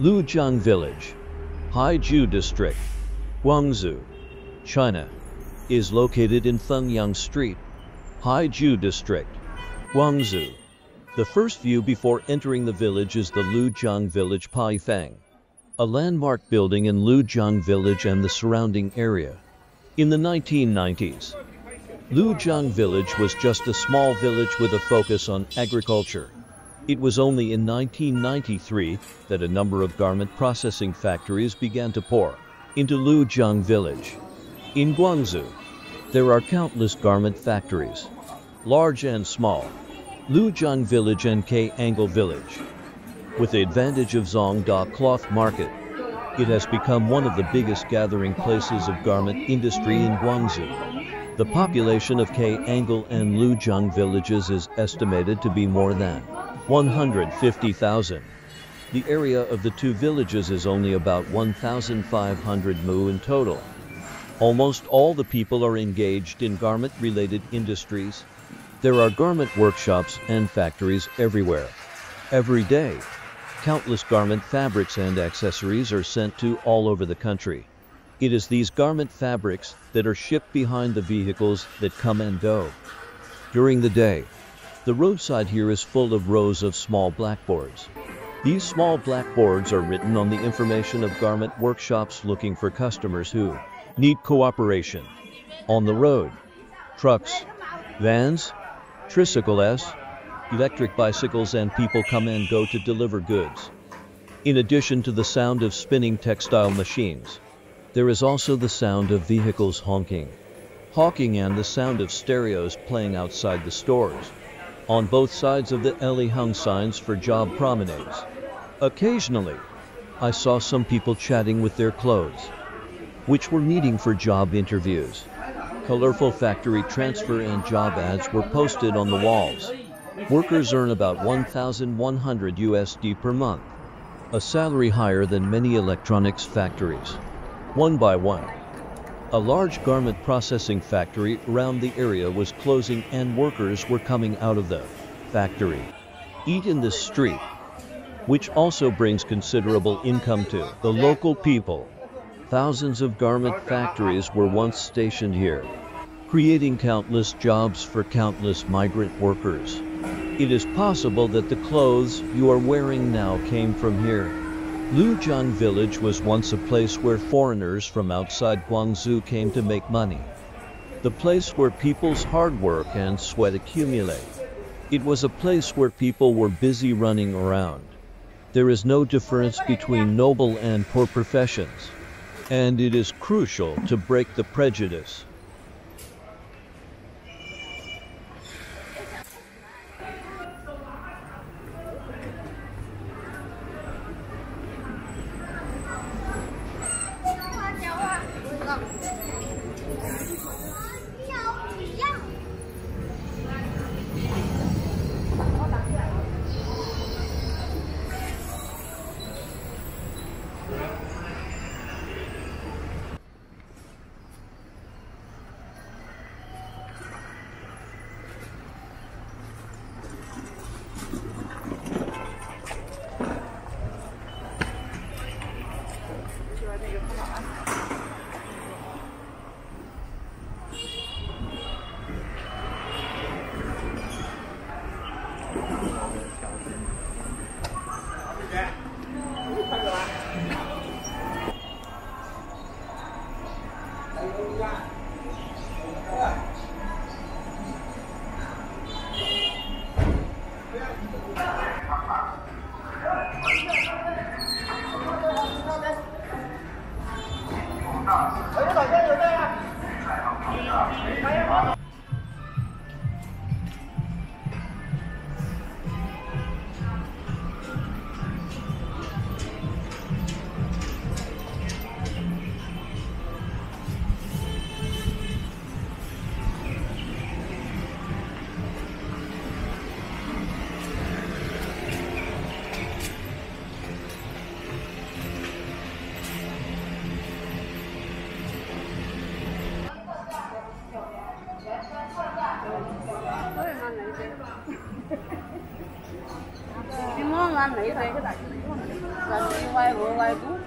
Lujiang Village, Haizhu District, Guangzhou, China, is located in Fengyang Street, Haizhu District, Guangzhou. The first view before entering the village is the Lujiang Village Pai Fang, a landmark building in Lujiang Village and the surrounding area. In the 1990s, Lujiang Village was just a small village with a focus on agriculture. It was only in 1993 that a number of garment processing factories began to pour into Lujiang Village. In Guangzhou, there are countless garment factories, large and small. Lujiang Village and Kangle Village, with the advantage of Zhongda cloth market, it has become one of the biggest gathering places of garment industry in Guangzhou. The population of Kangle and Lujiang villages is estimated to be more than 150,000. The area of the two villages is only about 1,500 mu in total. Almost all the people are engaged in garment-related industries. There are garment workshops and factories everywhere. Every day, countless garment fabrics and accessories are sent to all over the country. It is these garment fabrics that are shipped behind the vehicles that come and go. During the day, the roadside here is full of rows of small blackboards. These small blackboards are written on the information of garment workshops looking for customers who need cooperation. On the road, trucks, vans, tricycles, electric bicycles and people come and go to deliver goods. In addition to the sound of spinning textile machines, there is also the sound of vehicles honking and the sound of stereos playing outside the stores. On both sides of the alley hung signs for job promenades. Occasionally, I saw some people chatting with their clothes, which were meeting for job interviews. Colorful factory transfer and job ads were posted on the walls. Workers earn about $1,100 per month, a salary higher than many electronics factories. One by one, a large garment processing factory around the area was closing and workers were coming out of the factory. Eat in this street, which also brings considerable income to the local people. Thousands of garment factories were once stationed here, creating countless jobs for countless migrant workers. It is possible that the clothes you are wearing now came from here. Lujiang Village was once a place where foreigners from outside Guangzhou came to make money. The place where people's hard work and sweat accumulate. It was a place where people were busy running around. There is no difference between noble and poor professions, and it is crucial to break the prejudice. ăn mấy cái bạn là đi quay vừa quay cũng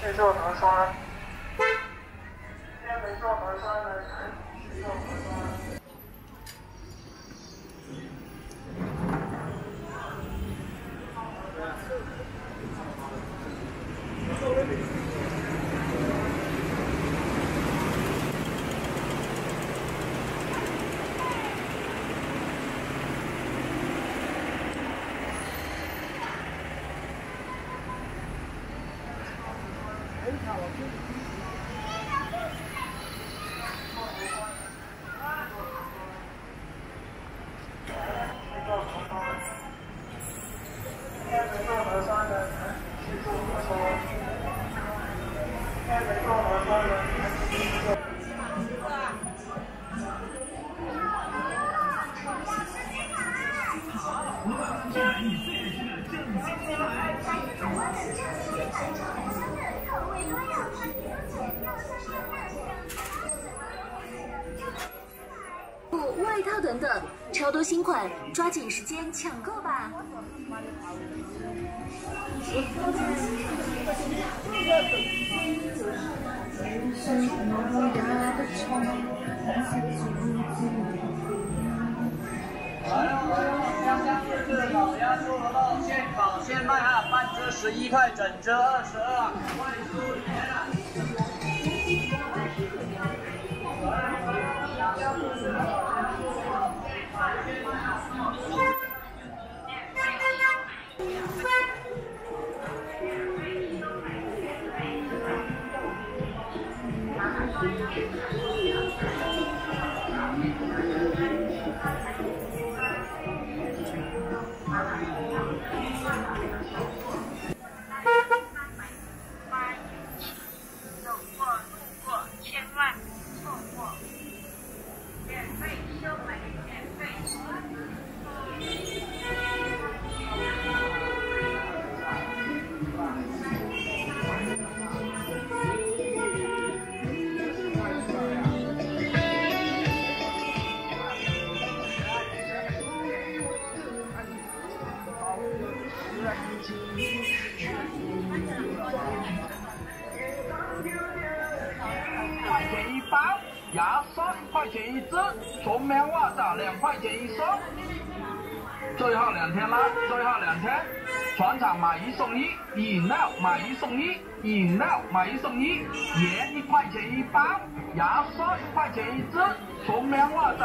是做核酸。现在没做核酸的人去做核酸。 外套等等，超多新款，抓紧时间抢购吧！现保现卖啊，半只11块，整只22。快出钱啊！ 2块钱一只，纯棉袜子2块钱一双，最后两天，船厂买1送1，饮料买1送1，盐1块钱一包，牙刷1块钱一只，纯棉袜子。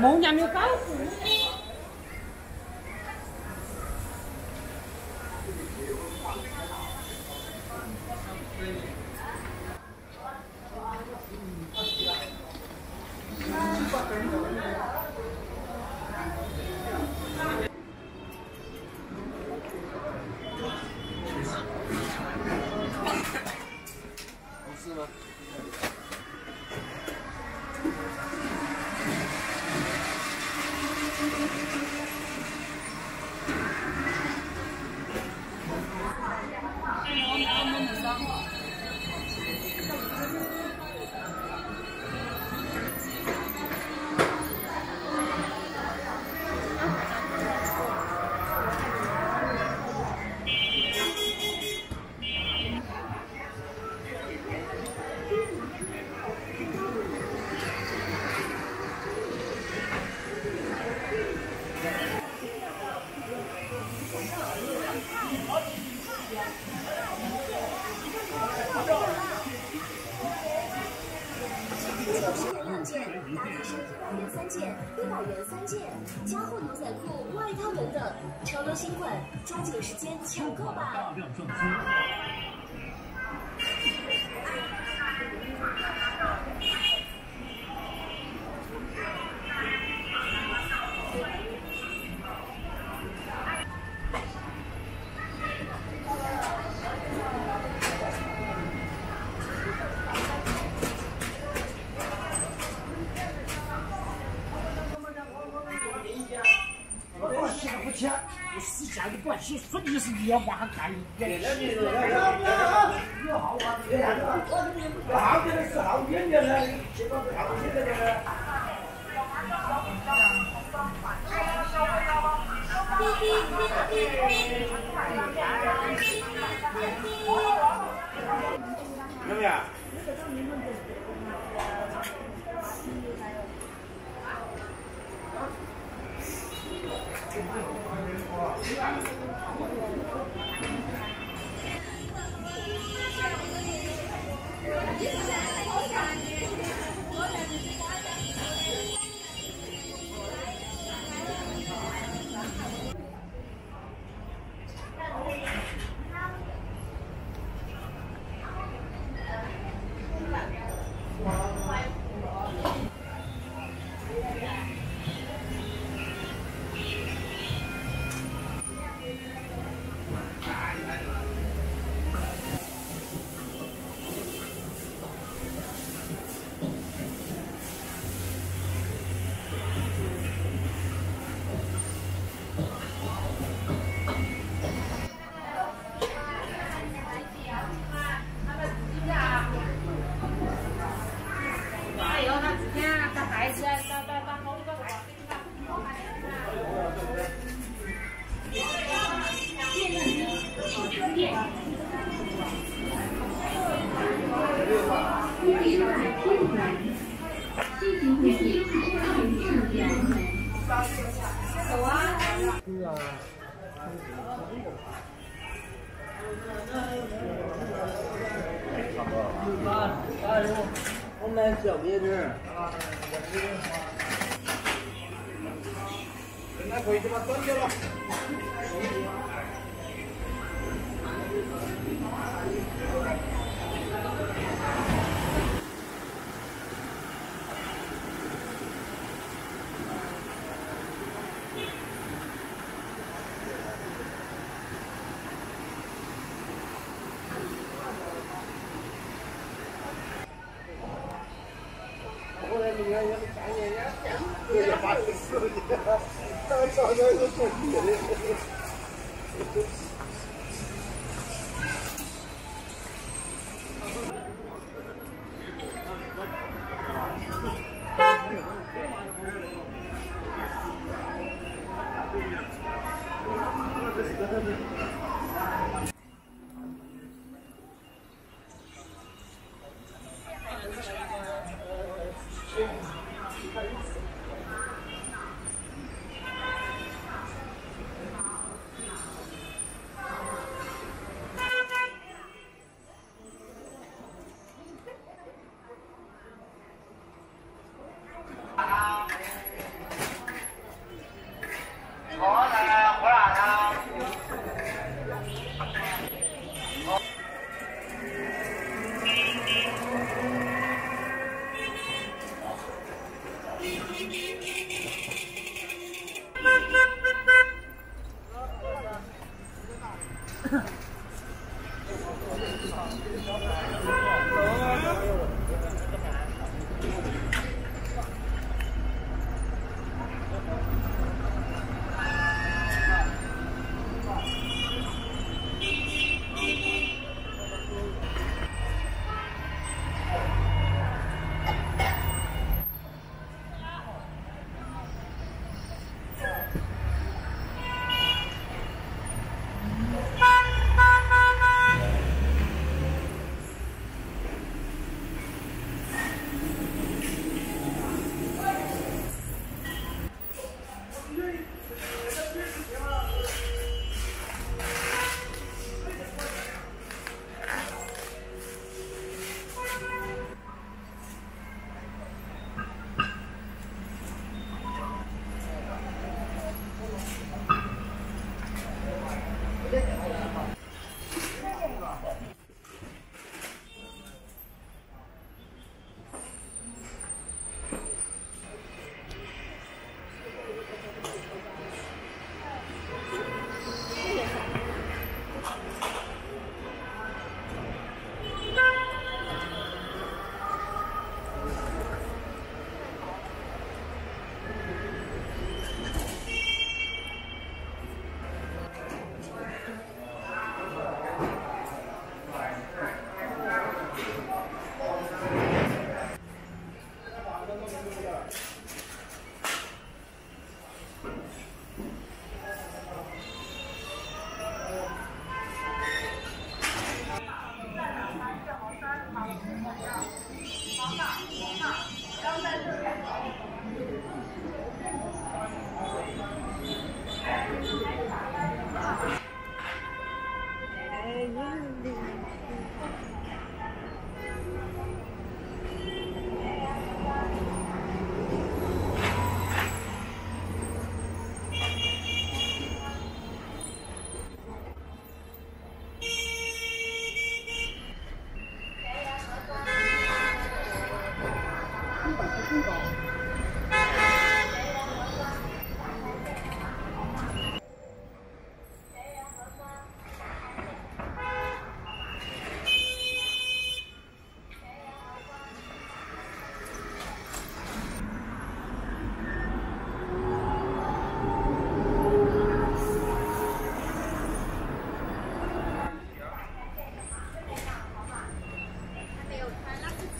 Bom dia, meu caro.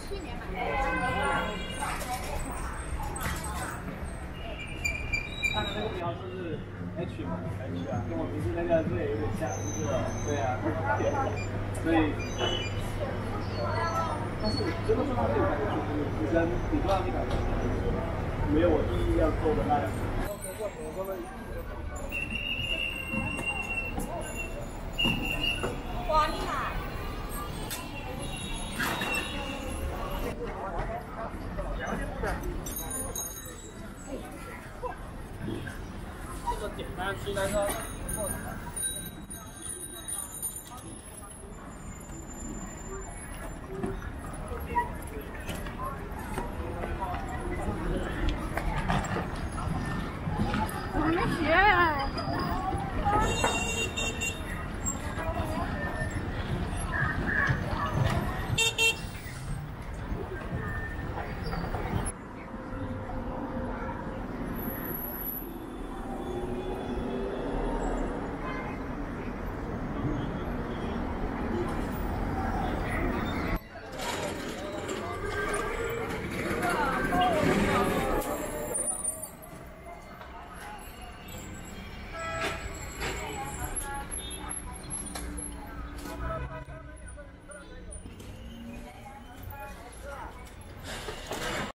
他们那个标志是 H 嘛 ，H 啊，跟我平时那个字也有点像，就是对啊，所以，但是真的说到这个，就是你坐到那个，没有我第一要做的那样。哇，你妈！ 这个简单吃，但是。